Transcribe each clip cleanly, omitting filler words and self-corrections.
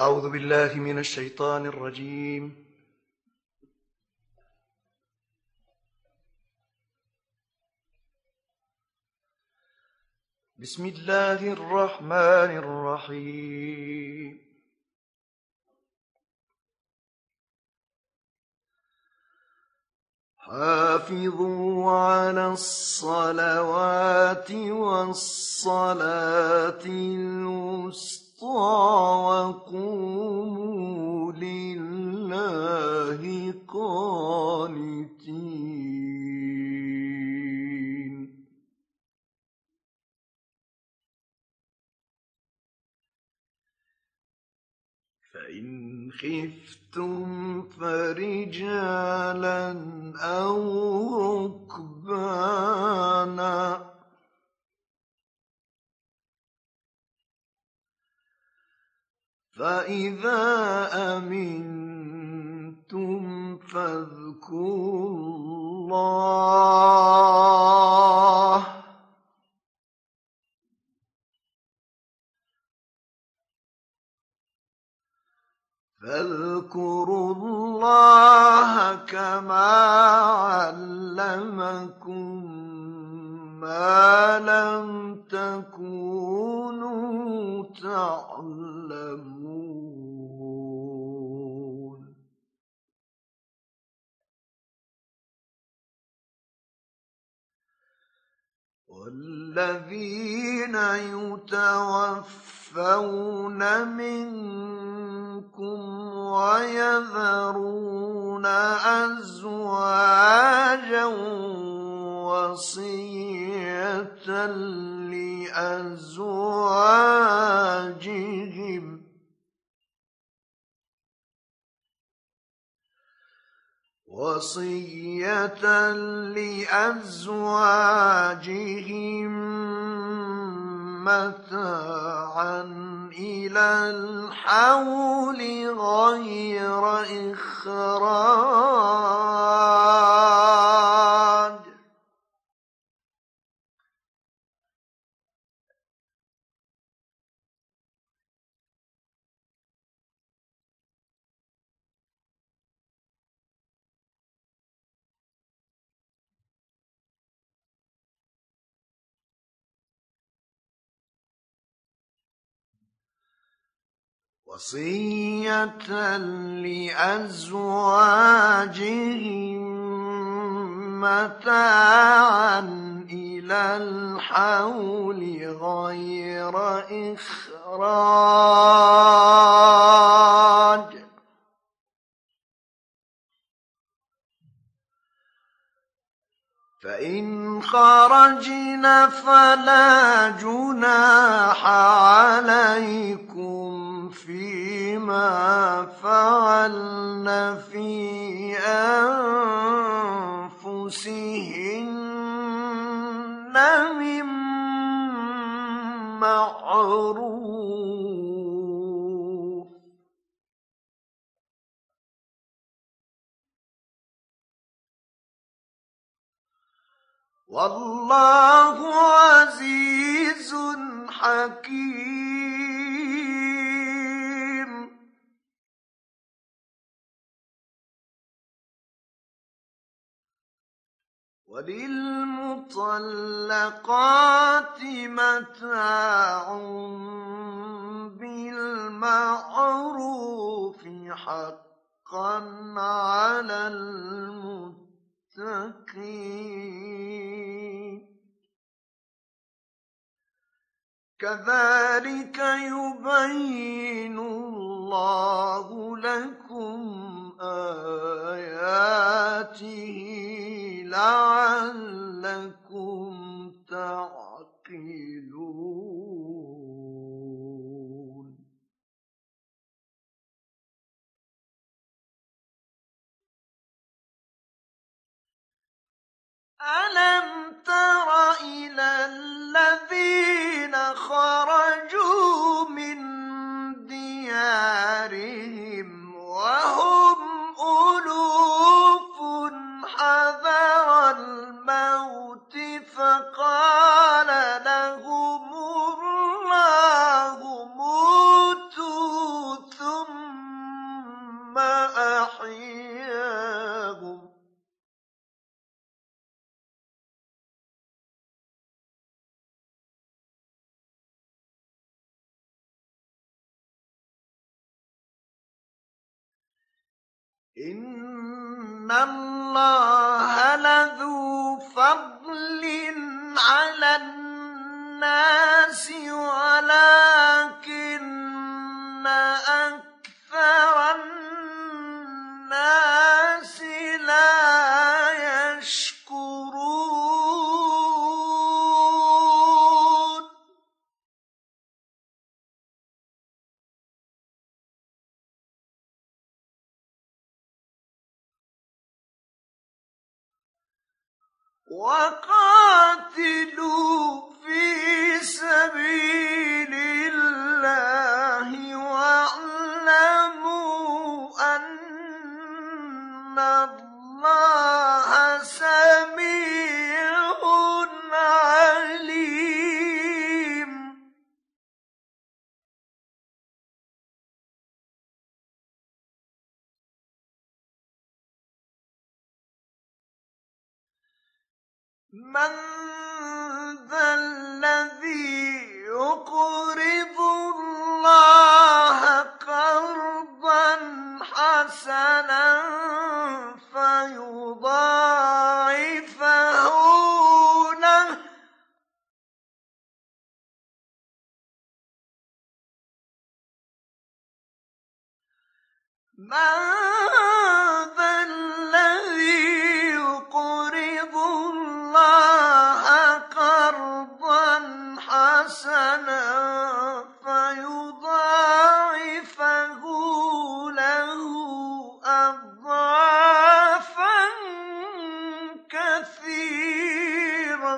أعوذ بالله من الشيطان الرجيم. بسم الله الرحمن الرحيم. حافظوا على الصلوات والصلاة الوسطى وقوموا لله قانتين. فإن خفتم فرجالا أو ركبانا فإذا أمنتم فاذكروا الله كما علمكم ما لم تكونوا تعلمون. والذين يتوفون منكم ويذرون أزواجا وصية لأزواجهم متاعا إلى الحول غير إخراج وصية لأزواجهم متاعا إلى الحول غير إخراج فإن خرجنا فلا جناح عليكم فيما فعلن في أنفسهن من معروف. والله عزيز حكيم. وللمطلقات متاع بالمعروف حقا على المتقين. كذلك يبين الله لكم آياته لعلكم تعقلون. ألم تر إلى الذين خرجوا من ديارهم وهم ألوف حذر الموت فقال لهم الله موتوا إن الله لذو فضل على الناس ولكن أكثر الناس لا يشكرون. وقاتلوا في سبيل الله واعلموا أن الله سميع عليم. من ذا الذي يقرض الله قرضا حسنا فيضاعفه له فيضاعفه له أضعافا كثيرة.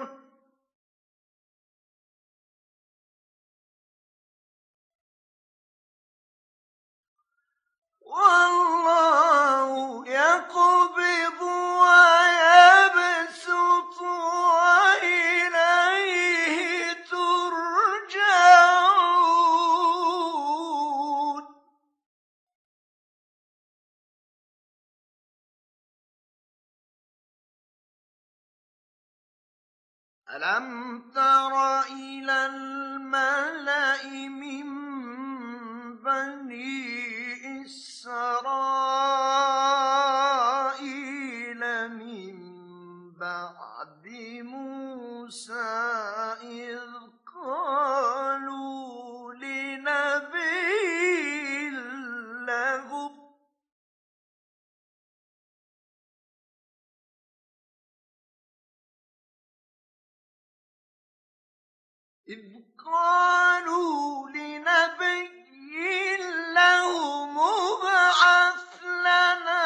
والله يقبض ويبسط ألم تر إلى الملأ من بني إسرائيل من بعد موسى إذ قالوا لنبي له مبعث لنا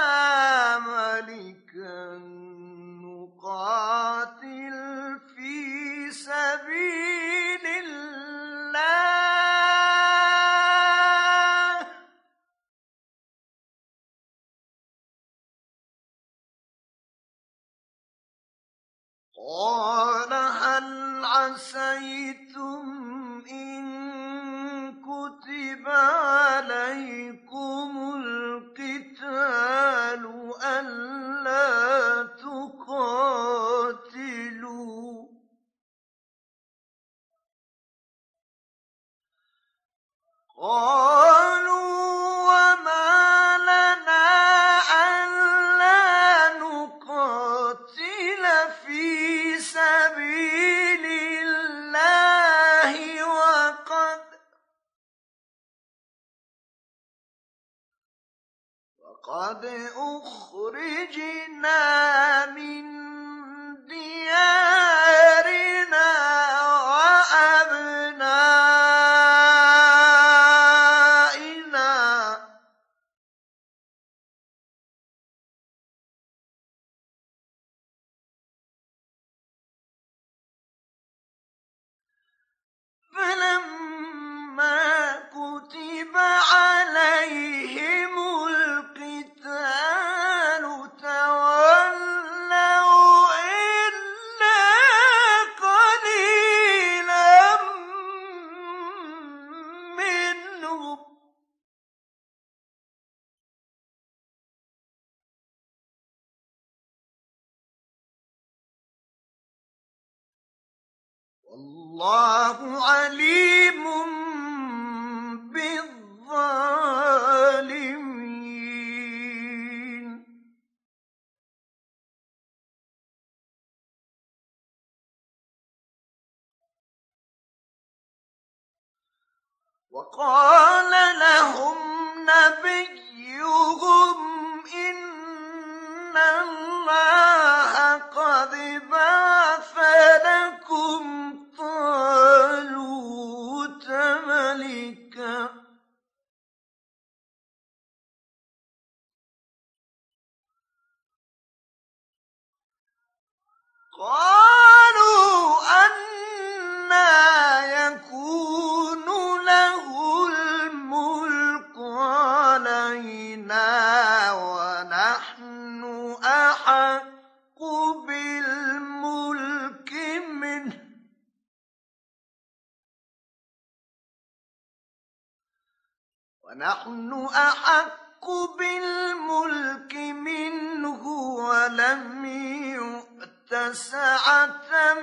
ملكا نقاتل في سبيل الله. قال هل عسيتم إن كتب عليكم القتال ألا تقاتلوا قالوا وما لنا ألا نقاتل في سبيل الله قد أخرجنا من ديارنا وأبنائنا فلما كتب عليهم تولوا إلا قليلا منهم. والله عليم بالظالمين. وقال لهم نبيهم إن الله قد بعث لكم طالوت ملكا قالوا أنى يكون له الملك علينا ونحن أحق بالملك منه ولم يؤت سعة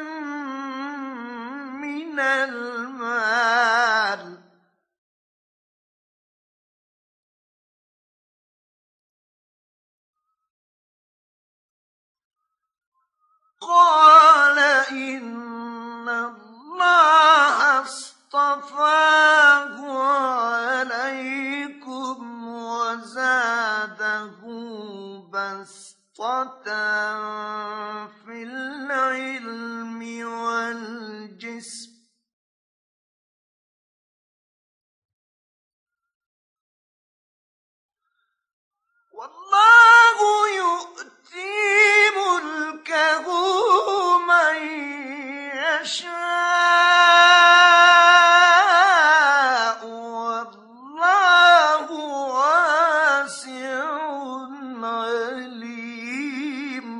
من المال قال إن الله اصطفاه عليكم وزاده بسطة في العلم والجسم والله يؤتي ملكه من يشاء والله واسع عليم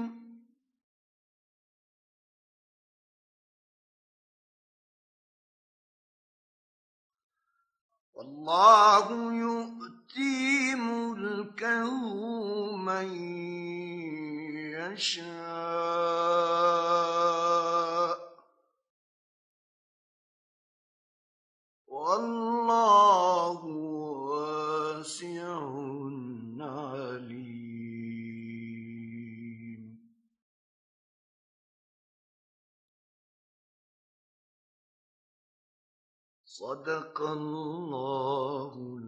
والله يؤتي ملكه من والله واسع عليم صدق الله.